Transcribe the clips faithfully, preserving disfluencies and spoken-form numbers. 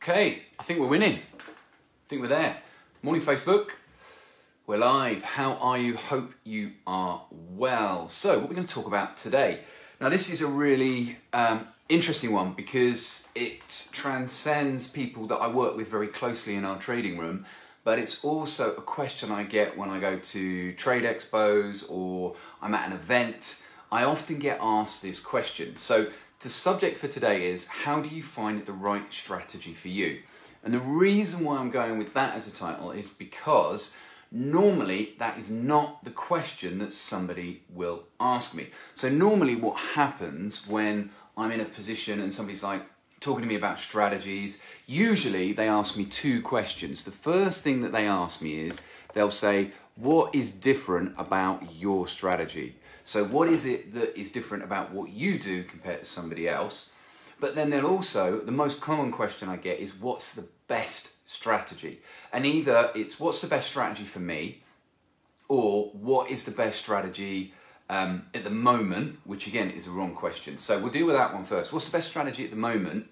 Okay, I think we're winning. I think we're there. Morning, Facebook. We're live. How are you? Hope you are well. So, what we're going to talk about today. Now, this is a really um, interesting one because it transcends people that I work with very closely in our trading room, but it's also a question I get when I go to trade expos or I'm at an event. I often get asked this question. So, the subject for today is, how do you find the right strategy for you? And the reason why I'm going with that as a title is because normally that is not the question that somebody will ask me. So normally what happens when I'm in a position and somebody's like talking to me about strategies, usually they ask me two questions. The first thing that they ask me is, they'll say, what is different about your strategy? So what is it that is different about what you do compared to somebody else? But then they'll also, the most common question I get is, what's the best strategy? And either it's what's the best strategy for me, or what is the best strategy um, at the moment, which again is a wrong question. So we'll deal with that one first. What's the best strategy at the moment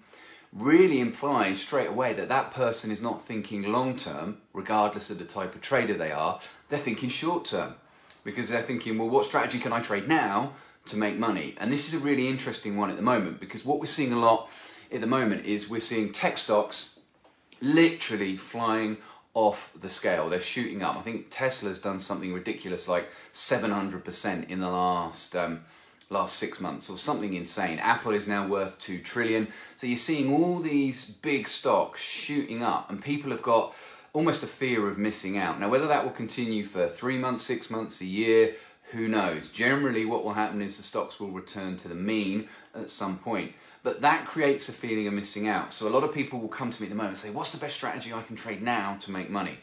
really implies straight away that that person is not thinking long term, regardless of the type of trader they are, they're thinking short term. Because they're thinking, well, what strategy can I trade now to make money? And this is a really interesting one at the moment, because what we're seeing a lot at the moment is we're seeing tech stocks literally flying off the scale. They're shooting up. I think Tesla's done something ridiculous like seven hundred percent in the last, um, last six months or something insane. Apple is now worth two trillion dollars. So you're seeing all these big stocks shooting up, and people have got almost a fear of missing out. Now, whether that will continue for three months, six months, a year, who knows? Generally, what will happen is the stocks will return to the mean at some point. But that creates a feeling of missing out. So a lot of people will come to me at the moment and say, what's the best strategy I can trade now to make money?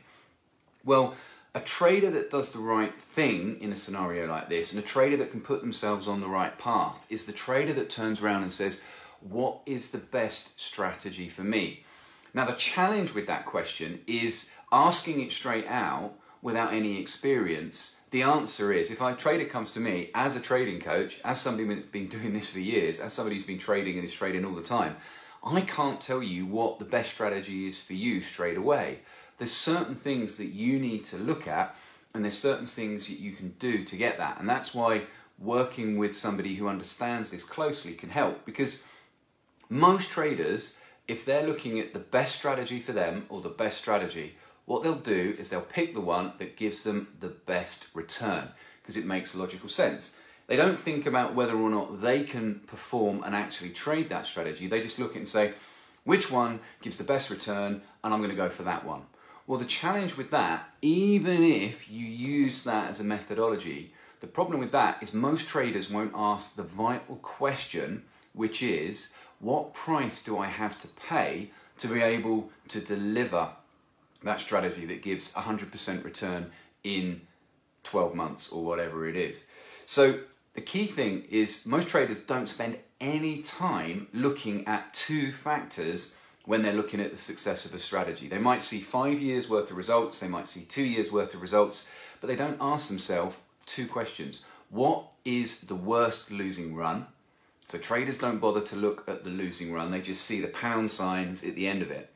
Well, a trader that does the right thing in a scenario like this, and a trader that can put themselves on the right path, is the trader that turns around and says, what is the best strategy for me? Now, the challenge with that question is asking it straight out without any experience. The answer is, if a trader comes to me as a trading coach, as somebody that's been doing this for years, as somebody who's been trading and is trading all the time, I can't tell you what the best strategy is for you straight away. There's certain things that you need to look at, and there's certain things that you can do to get that. And that's why working with somebody who understands this closely can help, because most traders, if they're looking at the best strategy for them or the best strategy, what they'll do is they'll pick the one that gives them the best return because it makes logical sense. They don't think about whether or not they can perform and actually trade that strategy. They just look at it and say, which one gives the best return, and I'm going to go for that one. Well, the challenge with that, even if you use that as a methodology, the problem with that is most traders won't ask the vital question, which is, what price do I have to pay to be able to deliver that strategy that gives one hundred percent return in twelve months or whatever it is? So the key thing is, most traders don't spend any time looking at two factors when they're looking at the success of a strategy. They might see five years worth of results, they might see two years worth of results, but they don't ask themselves two questions. What is the worst losing run? So traders don't bother to look at the losing run, they just see the pound signs at the end of it.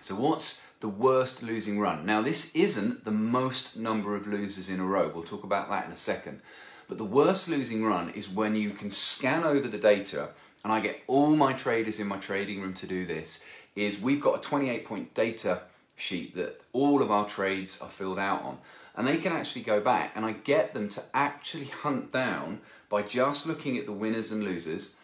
So what's the worst losing run? Now, this isn't the most number of losers in a row, we'll talk about that in a second. But the worst losing run is when you can scan over the data, and I get all my traders in my trading room to do this, is we've got a twenty-eight point data sheet that all of our trades are filled out on. And they can actually go back, and I get them to actually hunt down by just looking at the winners and losers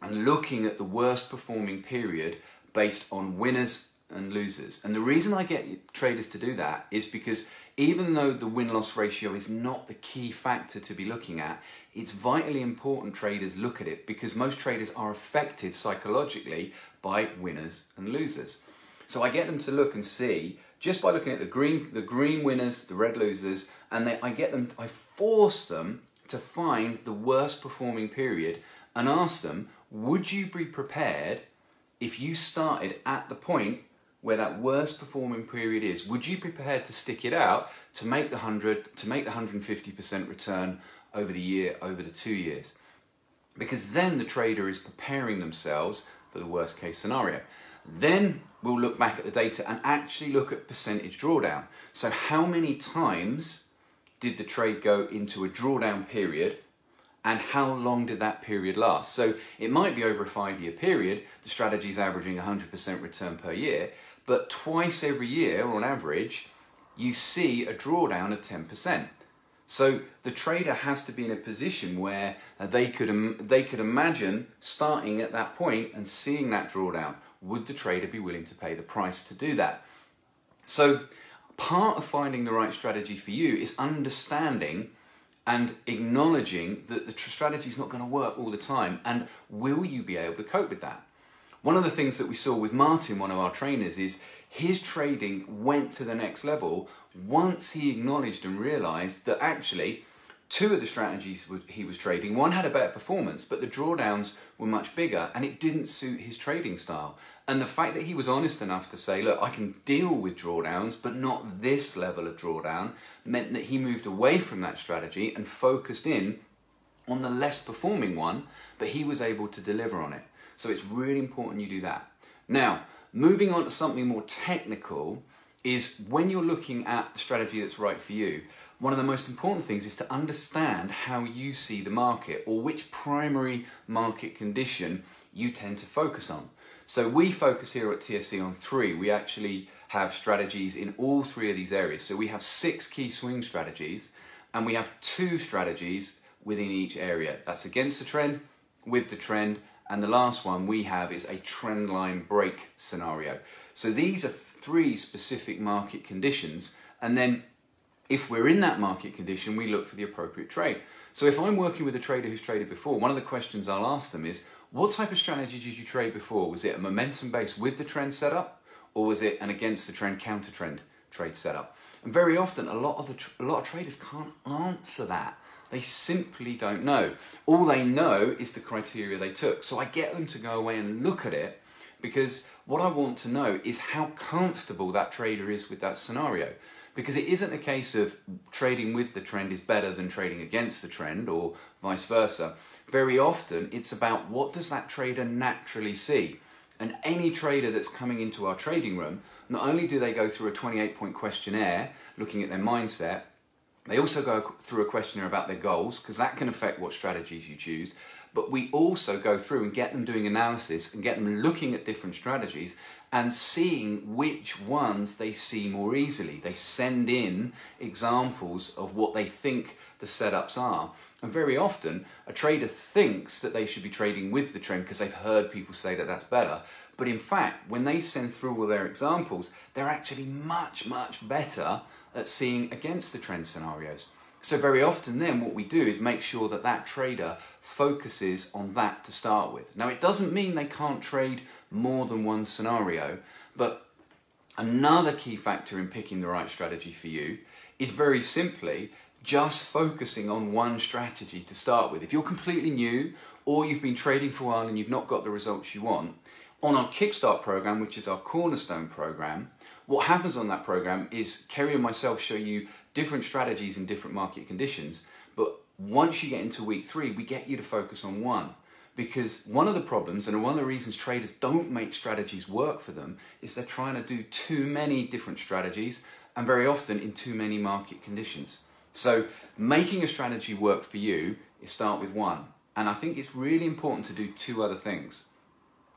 and looking at the worst performing period based on winners and losers. And the reason I get traders to do that is because even though the win-loss ratio is not the key factor to be looking at, it's vitally important traders look at it, because most traders are affected psychologically by winners and losers. So I get them to look and see, just by looking at the green, the green winners, the red losers, and they, I get them, I force them to find the worst performing period and ask them, would you be prepared if you started at the point where that worst performing period is? Would you be prepared to stick it out to make the hundred, to make the one hundred fifty percent return over the year, over the two years? Because then the trader is preparing themselves for the worst case scenario. Then we'll look back at the data and actually look at percentage drawdown. So how many times did the trade go into a drawdown period and how long did that period last? So it might be over a five-year period, the strategy's averaging one hundred percent return per year, but twice every year on average you see a drawdown of ten percent. So the trader has to be in a position where they could, um, they could imagine starting at that point and seeing that drawdown. Would the trader be willing to pay the price to do that? So part of finding the right strategy for you is understanding and acknowledging that the strategy is not going to work all the time, and will you be able to cope with that? One of the things that we saw with Martin, one of our trainers, is his trading went to the next level once he acknowledged and realised that actually two of the strategies he was trading, one had a better performance, but the drawdowns were much bigger and it didn't suit his trading style. And the fact that he was honest enough to say, look, I can deal with drawdowns, but not this level of drawdown, meant that he moved away from that strategy and focused in on the less performing one, but he was able to deliver on it. So it's really important you do that. Now, moving on to something more technical is when you're looking at the strategy that's right for you, one of the most important things is to understand how you see the market or which primary market condition you tend to focus on. So we focus here at T S C on three. We actually have strategies in all three of these areas. So we have six key swing strategies and we have two strategies within each area. That's against the trend, with the trend, and the last one we have is a trend line break scenario. So these are three specific market conditions, and then if we're in that market condition, we look for the appropriate trade. So if I'm working with a trader who's traded before, one of the questions I'll ask them is, what type of strategy did you trade before? Was it a momentum base with the trend setup, or was it an against the trend, counter trend trade setup? And very often, a lot of the tr a lot of traders can't answer that. They simply don't know. All they know is the criteria they took. So I get them to go away and look at it, because what I want to know is how comfortable that trader is with that scenario. Because it isn't a case of trading with the trend is better than trading against the trend or vice versa. Very often it's about what does that trader naturally see. And any trader that's coming into our trading room, not only do they go through a twenty-eight point questionnaire looking at their mindset, they also go through a questionnaire about their goals, because that can affect what strategies you choose. But we also go through and get them doing analysis and get them looking at different strategies and seeing which ones they see more easily. They send in examples of what they think the setups are. And very often, a trader thinks that they should be trading with the trend because they've heard people say that that's better. But in fact, when they send through all their examples, they're actually much, much better at seeing against the trend scenarios. So very often then what we do is make sure that that trader focuses on that to start with. Now, it doesn't mean they can't trade more than one scenario, but another key factor in picking the right strategy for you is very simply just focusing on one strategy to start with. If you're completely new or you've been trading for a while and you've not got the results you want, on our Kickstart program, which is our cornerstone program, what happens on that program is Kerry and myself show you different strategies in different market conditions, but once you get into week three, we get you to focus on one. Because one of the problems and one of the reasons traders don't make strategies work for them is they're trying to do too many different strategies and very often in too many market conditions. So making a strategy work for you is start with one. And I think it's really important to do two other things.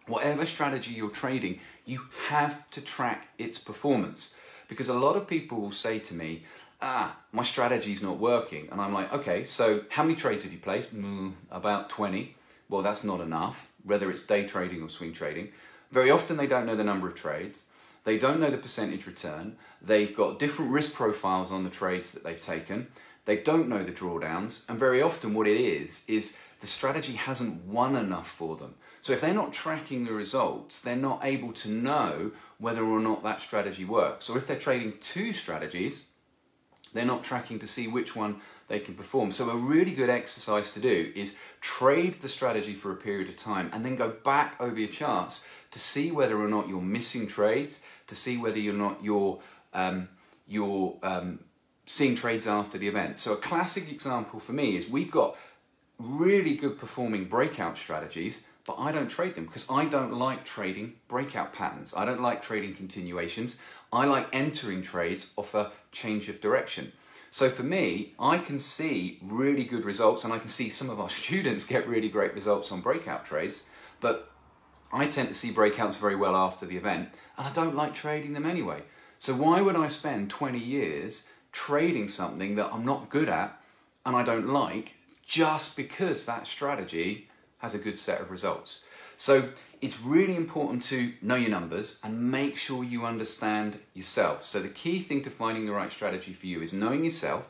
Whatever strategy you're trading, you have to track its performance. Because a lot of people will say to me, ah, my strategy's not working. And I'm like, okay, so how many trades have you placed? Mm, about twenty. Well, that's not enough, whether it's day trading or swing trading. Very often they don't know the number of trades. They don't know the percentage return. They've got different risk profiles on the trades that they've taken. They don't know the drawdowns. And very often what it is, is the strategy hasn't won enough for them. So if they're not tracking the results, they're not able to know whether or not that strategy works. Or if they're trading two strategies, they're not tracking to see which one they can perform. So a really good exercise to do is trade the strategy for a period of time and then go back over your charts to see whether or not you're missing trades, to see whether or not you're, um, you're um, seeing trades after the event. So a classic example for me is we've got really good performing breakout strategies, but I don't trade them because I don't like trading breakout patterns. I don't like trading continuations. I like entering trades off a change of direction. So for me, I can see really good results, and I can see some of our students get really great results on breakout trades, but I tend to see breakouts very well after the event, and I don't like trading them anyway. So why would I spend twenty years trading something that I'm not good at and I don't like just because that strategy has a good set of results? So it's really important to know your numbers and make sure you understand yourself. So the key thing to finding the right strategy for you is knowing yourself,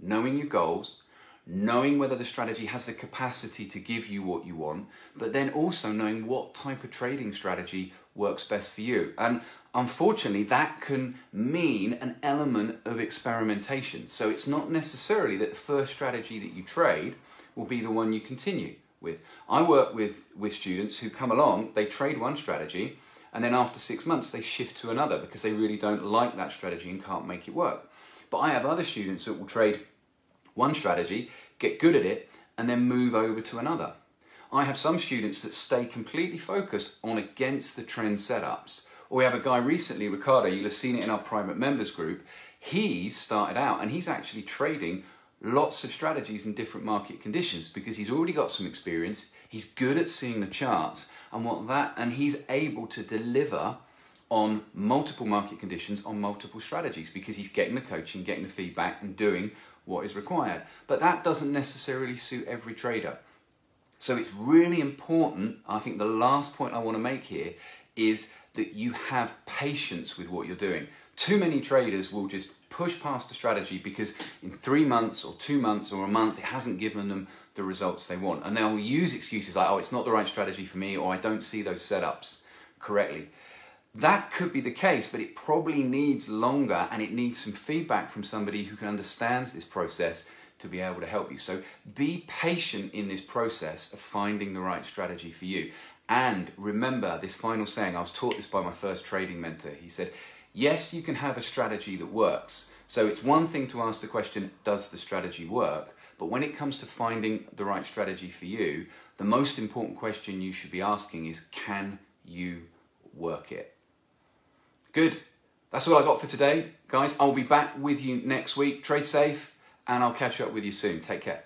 knowing your goals, knowing whether the strategy has the capacity to give you what you want, but then also knowing what type of trading strategy works best for you. And unfortunately, that can mean an element of experimentation. So it's not necessarily that the first strategy that you trade will be the one you continue with. I work with, with students who come along, they trade one strategy, and then after six months they shift to another because they really don't like that strategy and can't make it work. But I have other students that will trade one strategy, get good at it, and then move over to another. I have some students that stay completely focused on against the trend setups. Or we have a guy recently, Ricardo, you'll have seen it in our private members group, he started out and he's actually trading lots of strategies in different market conditions because he's already got some experience, he's good at seeing the charts, and what that, and he's able to deliver on multiple market conditions on multiple strategies because he's getting the coaching, getting the feedback, and doing what is required. But that doesn't necessarily suit every trader. So it's really important, I think the last point I want to make here is that you have patience with what you're doing. Too many traders will just push past a strategy because in three months or two months or a month it hasn't given them the results they want, and they'll use excuses like, oh, it's not the right strategy for me, or I don't see those setups correctly. That could be the case, but it probably needs longer and it needs some feedback from somebody who can understand this process to be able to help you. So be patient in this process of finding the right strategy for you. And remember this final saying, I was taught this by my first trading mentor. He said, yes, you can have a strategy that works. So it's one thing to ask the question, does the strategy work? But when it comes to finding the right strategy for you, the most important question you should be asking is, can you work it? Good. That's all I got for today, guys. I'll be back with you next week. Trade safe, and I'll catch up with you soon. Take care.